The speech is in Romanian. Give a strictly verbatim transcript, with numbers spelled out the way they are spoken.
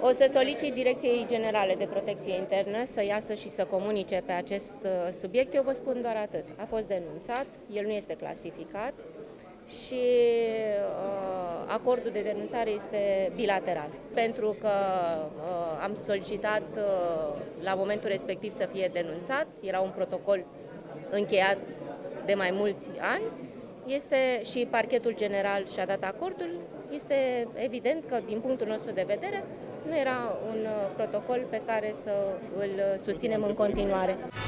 O să solicit Direcției Generale de Protecție Internă să iasă și să comunice pe acest subiect. Eu vă spun doar atât. A fost denunțat, el nu este clasificat și uh, acordul de denunțare este bilateral. Pentru că uh, am solicitat uh, la momentul respectiv să fie denunțat, era un protocol încheiat de mai mulți ani, este și Parchetul General și-a dat acordul. Este evident că, din punctul nostru de vedere, nu era un protocol pe care să îl susținem în continuare.